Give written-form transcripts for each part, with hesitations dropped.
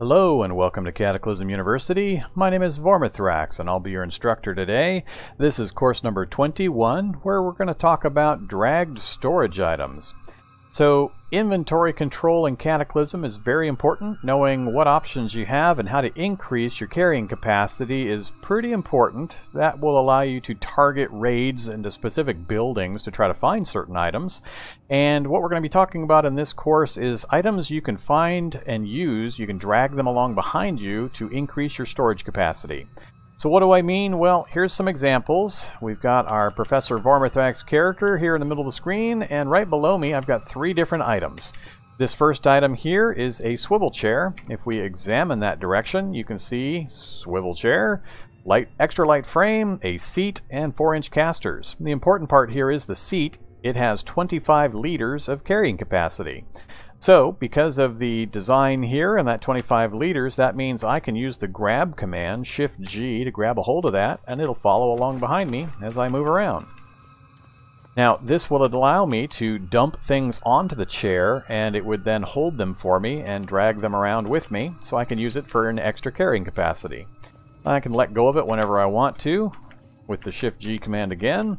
Hello and welcome to Cataclysm University. My name is Vormithrax and I'll be your instructor today. This is course number 21 where we're going to talk about dragged storage items. So inventory control in Cataclysm is very important. Knowing what options you have and how to increase your carrying capacity is pretty important. That will allow you to target raids into specific buildings to try to find certain items. And what we're going to be talking about in this course is items you can find and use. You can drag them along behind you to increase your storage capacity. So what do I mean? Well, here's some examples. We've got our Professor Vormithrax character here in the middle of the screen, and right below me I've got three different items. This first item here is a swivel chair. If we examine that direction, you can see swivel chair, extra light frame, a seat, and 4-inch casters. The important part here is the seat. It has 25 liters of carrying capacity. So, because of the design here and that 25 liters, that means I can use the grab command, Shift-G, to grab a hold of that, and it'll follow along behind me as I move around. Now, this will allow me to dump things onto the chair, and it would then hold them for me and drag them around with me, so I can use it for an extra carrying capacity. I can let go of it whenever I want to, with the Shift-G command again,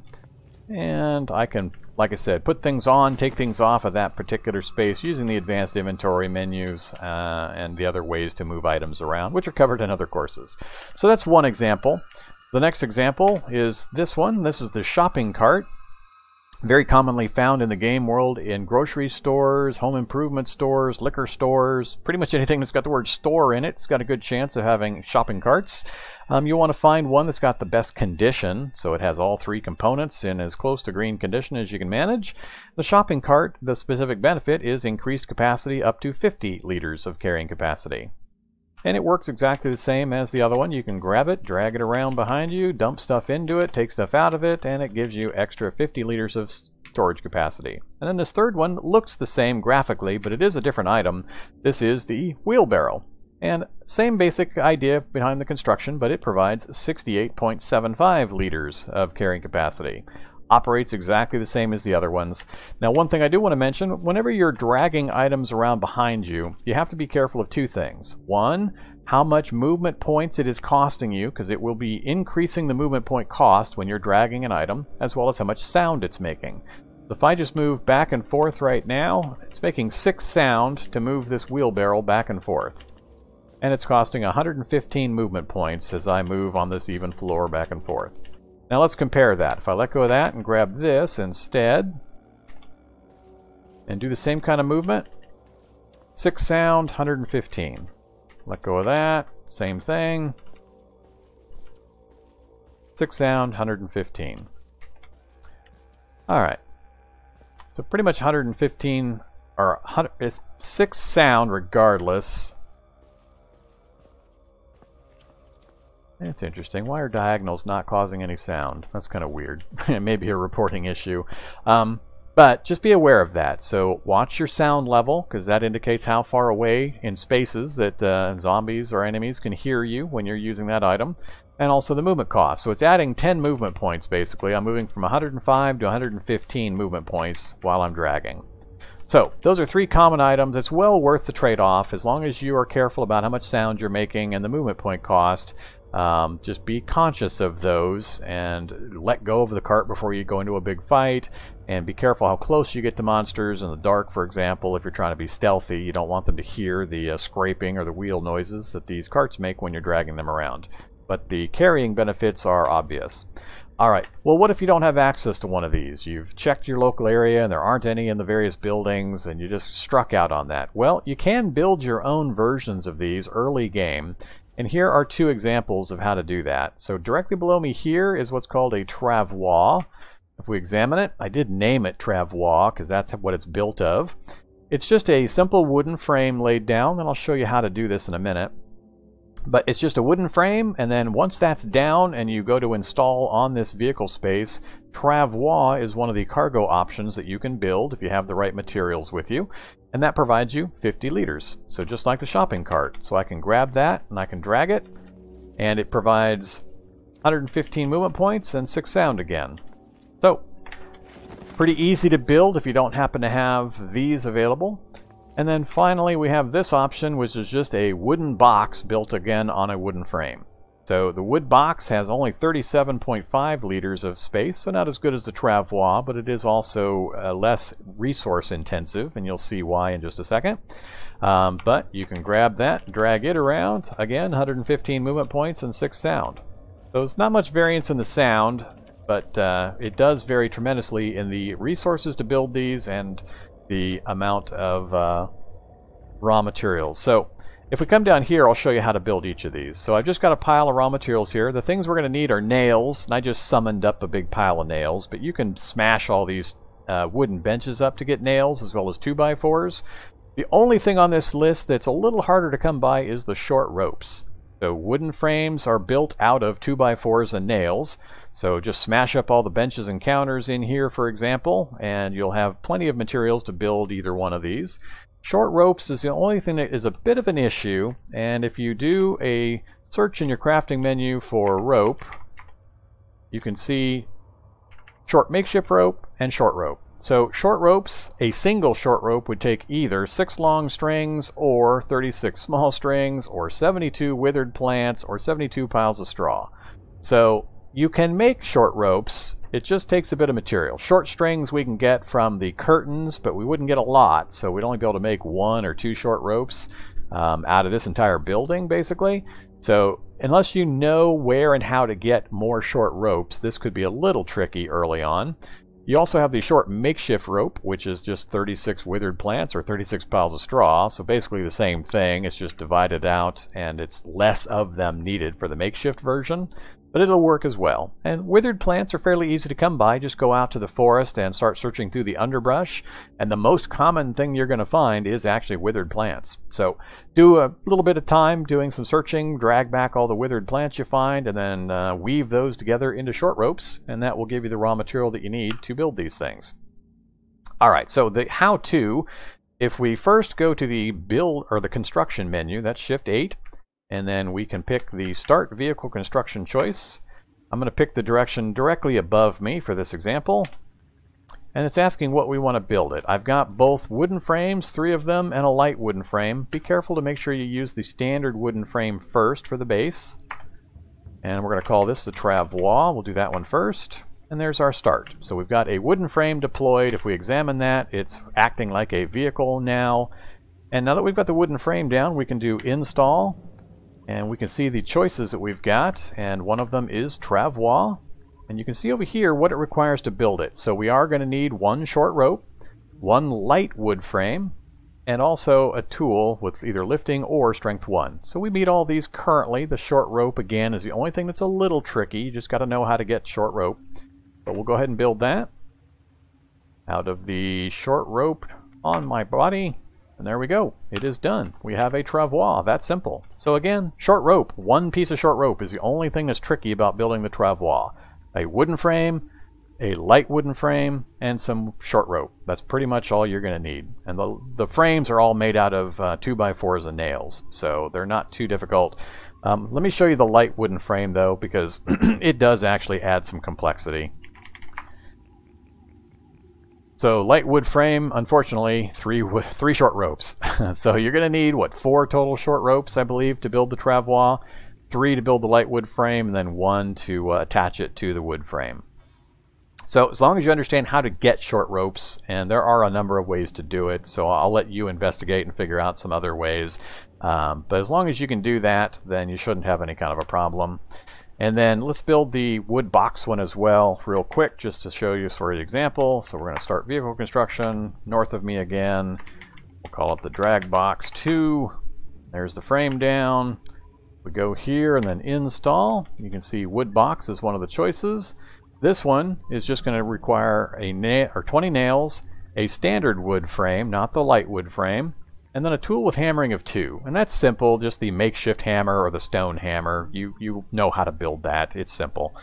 and I can, like I said, put things on, take things off of that particular space using the advanced inventory menus and the other ways to move items around, which are covered in other courses. So that's one example. The next example is this one. This is the shopping cart. Very commonly found in the game world in grocery stores, home improvement stores, liquor stores, pretty much anything that's got the word store in it. It's got a good chance of having shopping carts. You want to find one that's got the best condition, so it has all three components in as close to green condition as you can manage. The shopping cart, the specific benefit is increased capacity up to 50 liters of carrying capacity. And it works exactly the same as the other one. You can grab it, drag it around behind you, dump stuff into it, take stuff out of it, and it gives you extra 50 liters of storage capacity. And then this third one looks the same graphically, but it is a different item. This is the wheelbarrow. And same basic idea behind the construction, but it provides 68.75 liters of carrying capacity. Operates exactly the same as the other ones. Now, one thing I do want to mention, whenever you're dragging items around behind you, you have to be careful of two things. One, how much movement points it is costing you, because it will be increasing the movement point cost when you're dragging an item, as well as how much sound it's making. If I just move back and forth right now, it's making 6 sound to move this wheelbarrow back and forth. And it's costing 115 movement points as I move on this even floor back and forth. Now let's compare that. If I let go of that and grab this instead and do the same kind of movement, 6 sound, 115. Let go of that, same thing, 6 sound, 115. Alright, so pretty much 115, or 100, it's 6 sound regardless. It's interesting. Why are diagonals not causing any sound? That's kind of weird. It may be a reporting issue. But just be aware of that. So watch your sound level, because that indicates how far away in spaces that zombies or enemies can hear you when you're using that item. And also the movement cost. So it's adding 10 movement points, basically. I'm moving from 105 to 115 movement points while I'm dragging. So, those are 3 common items. It's well worth the trade-off as long as you are careful about how much sound you're making and the movement point cost. Just be conscious of those and let go of the cart before you go into a big fight, and be careful how close you get to monsters in the dark, for example. If you're trying to be stealthy, you don't want them to hear the scraping or the wheel noises that these carts make when you're dragging them around. But the carrying benefits are obvious. Alright, well, what if you don't have access to one of these? You've checked your local area and there aren't any in the various buildings and you just struck out on that. Well, you can build your own versions of these early game. And here are 2 examples of how to do that. So directly below me here is what's called a travois. If we examine it, I did name it travois because that's what it's built of. It's just a simple wooden frame laid down, and I'll show you how to do this in a minute. But it's just a wooden frame, and then once that's down and you go to install on this vehicle space, travois is one of the cargo options that you can build if you have the right materials with you. And that provides you 50 liters. So just like the shopping cart. So I can grab that and I can drag it. And it provides 115 movement points and 6 sound again. So pretty easy to build if you don't happen to have these available. And then finally we have this option, which is just a wooden box built again on a wooden frame. So the wood box has only 37.5 liters of space, so not as good as the travois, but it is also less resource intensive, and you'll see why in just a second. But you can grab that, drag it around. Again, 115 movement points and 6 sound. So it's not much variance in the sound, but it does vary tremendously in the resources to build these and the amount of raw materials. So if we come down here, I'll show you how to build each of these. So I've just got a pile of raw materials here. The things we're going to need are nails, and I just summoned up a big pile of nails, but you can smash all these wooden benches up to get nails, as well as 2x4s. The only thing on this list that's a little harder to come by is the short ropes. So wooden frames are built out of 2x4s and nails. So just smash up all the benches and counters in here, for example, and you'll have plenty of materials to build either one of these. Short ropes is the only thing that is a bit of an issue, and if you do a search in your crafting menu for rope, you can see short makeshift rope and short rope. So short ropes, a single short rope would take either 6 long strings or 36 small strings or 72 withered plants or 72 piles of straw. So you can make short ropes. It just takes a bit of material. Short strings we can get from the curtains, but we wouldn't get a lot, so we'd only be able to make 1 or 2 short ropes out of this entire building, basically. So unless you know where and how to get more short ropes, this could be a little tricky early on. You also have the short makeshift rope, which is just 36 withered plants or 36 piles of straw, so basically the same thing. It's just divided out, and it's less of them needed for the makeshift version. But it'll work as well. And withered plants are fairly easy to come by. Just go out to the forest and start searching through the underbrush, and the most common thing you're going to find is actually withered plants. So do a little bit of time doing some searching, drag back all the withered plants you find, and then weave those together into short ropes, and that will give you the raw material that you need to build these things. All right, so the how-to, if we first go to the build or the construction menu, that's Shift-8, and then we can pick the Start Vehicle Construction choice. I'm going to pick the direction directly above me for this example. And it's asking what we want to build it. I've got both wooden frames, 3 of them, and a light wooden frame. Be careful to make sure you use the standard wooden frame first for the base. And we're going to call this the travois. We'll do that one first. And there's our start. So we've got a wooden frame deployed. If we examine that, it's acting like a vehicle now. And now that we've got the wooden frame down, we can do install. And we can see the choices that we've got, and one of them is travois. And you can see over here what it requires to build it. So we are going to need 1 short rope, 1 light wood frame, and also a tool with either lifting or strength 1. So we meet all these currently. The short rope, again, is the only thing that's a little tricky. You just got to know how to get short rope. But we'll go ahead and build that out of the short rope on my body. And there we go. It is done. We have a travois. That's simple. So again, short rope. 1 piece of short rope is the only thing that's tricky about building the travois. A wooden frame, a light wooden frame, and some short rope. That's pretty much all you're going to need. And the frames are all made out of 2x4s and nails, so they're not too difficult. Let me show you the light wooden frame, though, because it does actually add some complexity. So light wood frame, unfortunately, 3 short ropes. So you're going to need, what, 4 total short ropes, I believe, to build the travois, 3 to build the light wood frame, and then 1 to attach it to the wood frame. So as long as you understand how to get short ropes, and there are a number of ways to do it, so I'll let you investigate and figure out some other ways. But as long as you can do that, then you shouldn't have any kind of a problem. And then let's build the wood box one as well real quick just to show you for an example. So we're going to start vehicle construction north of me again. We'll call it the drag box 2. There's the frame down. We go here and then install. You can see wood box is one of the choices. This one is just going to require a 20 nails, a standard wood frame, not the light wood frame, and then a tool with hammering of 2. And that's simple, just the makeshift hammer or the stone hammer. You know how to build that. It's simple.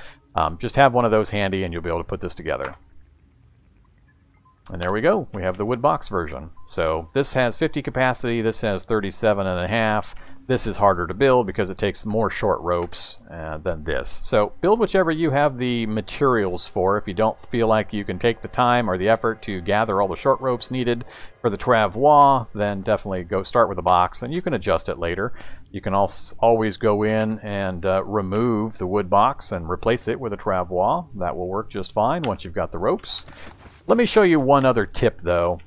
Just have one of those handy and you'll be able to put this together. And there we go. We have the wood box version. So this has 50 capacity. This has 37.5. This is harder to build because it takes more short ropes than this. So build whichever you have the materials for. If you don't feel like you can take the time or the effort to gather all the short ropes needed for the travois, then definitely go start with a box, and you can adjust it later. You can always go in and remove the wood box and replace it with a travois. That will work just fine once you've got the ropes. Let me show you one other tip, though,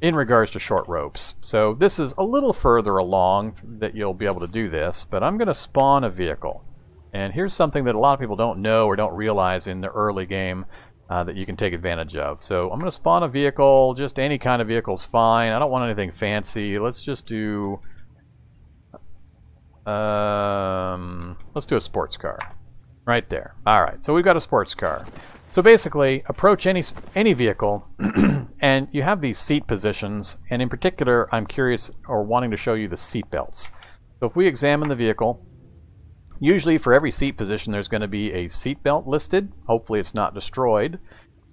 in regards to short ropes. So this is a little further along that you'll be able to do this, but I'm going to spawn a vehicle. And here's something that a lot of people don't know or don't realize in the early game that you can take advantage of. So I'm going to spawn a vehicle. Just any kind of vehicle's fine. I don't want anything fancy. Let's just do a sports car. Right there. Alright, so we've got a sports car. So basically, approach any vehicle, and you have these seat positions, and in particular, I'm curious or wanting to show you the seat belts. So if we examine the vehicle, usually for every seat position there's going to be a seat belt listed. Hopefully it's not destroyed.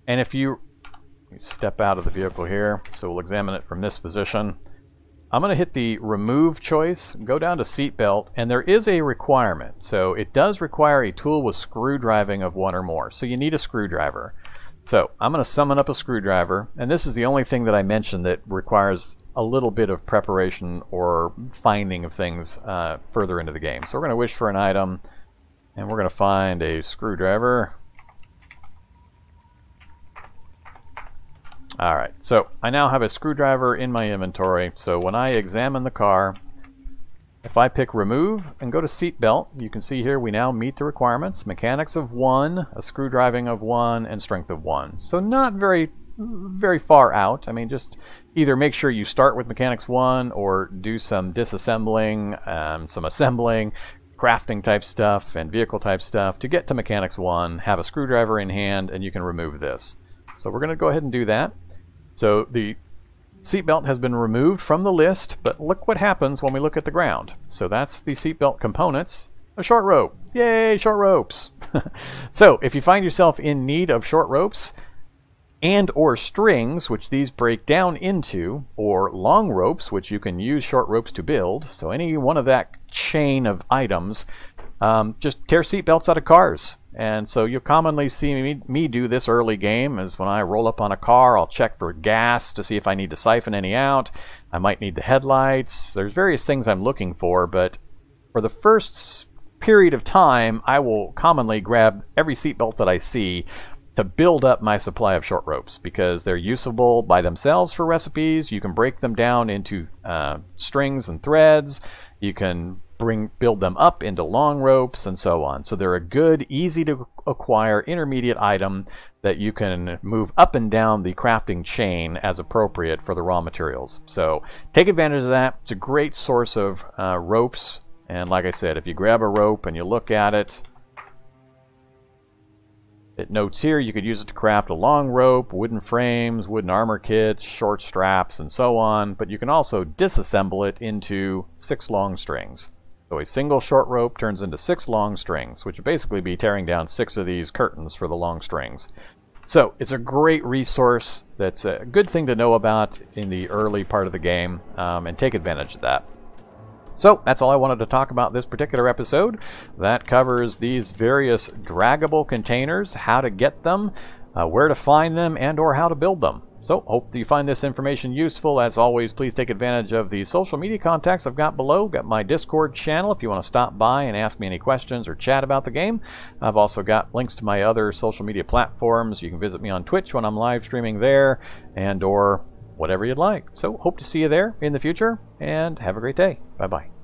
And if you step out of the vehicle here, so we'll examine it from this position. I'm going to hit the remove choice, go down to seat belt, and there is a requirement. So it does require a tool with screwdriving of one or more. So you need a screwdriver. So I'm going to summon up a screwdriver, and this is the only thing that I mentioned that requires a little bit of preparation or finding of things further into the game. So we're going to wish for an item, and we're going to find a screwdriver. Alright, so I now have a screwdriver in my inventory, so when I examine the car, if I pick remove and go to seat belt, you can see here we now meet the requirements. Mechanics of 1, a screwdriving of 1, and strength of 1. So not very far out. I mean, just either make sure you start with mechanics 1 or do some disassembling, some assembling, crafting type stuff, and vehicle type stuff to get to mechanics 1, have a screwdriver in hand, and you can remove this. So we're going to go ahead and do that. So the seatbelt has been removed from the list, but look what happens when we look at the ground. So that's the seatbelt components. A short rope. Yay, short ropes. So if you find yourself in need of short ropes and or strings, which these break down into, or long ropes, which you can use short ropes to build, so any one of that chain of items, just tear seatbelts out of cars. And so you'll commonly see me do this early game, is when I roll up on a car, I'll check for gas to see if I need to siphon any out. I might need the headlights. There's various things I'm looking for, but for the first period of time, I will commonly grab every seatbelt that I see to build up my supply of short ropes, because they're usable by themselves for recipes. You can break them down into strings and threads. You can build them up into long ropes and so on. So they're a good, easy to acquire intermediate item that you can move up and down the crafting chain as appropriate for the raw materials. So take advantage of that. It's a great source of ropes. And like I said, if you grab a rope and you look at it, it notes here you could use it to craft a long rope, wooden frames, wooden armor kits, short straps, and so on. But you can also disassemble it into 6 long strings. So a single short rope turns into 6 long strings, which would basically be tearing down 6 of these curtains for the long strings. So it's a great resource. That's a good thing to know about in the early part of the game, and take advantage of that. So that's all I wanted to talk about this particular episode. That covers these various draggable containers, how to get them, where to find them, and or how to build them. So hope that you find this information useful. As always, please take advantage of the social media contacts I've got below. Got my Discord channel if you want to stop by and ask me any questions or chat about the game. I've also got links to my other social media platforms. You can visit me on Twitch when I'm live streaming there, and or whatever you'd like. So hope to see you there in the future, and have a great day. Bye-bye.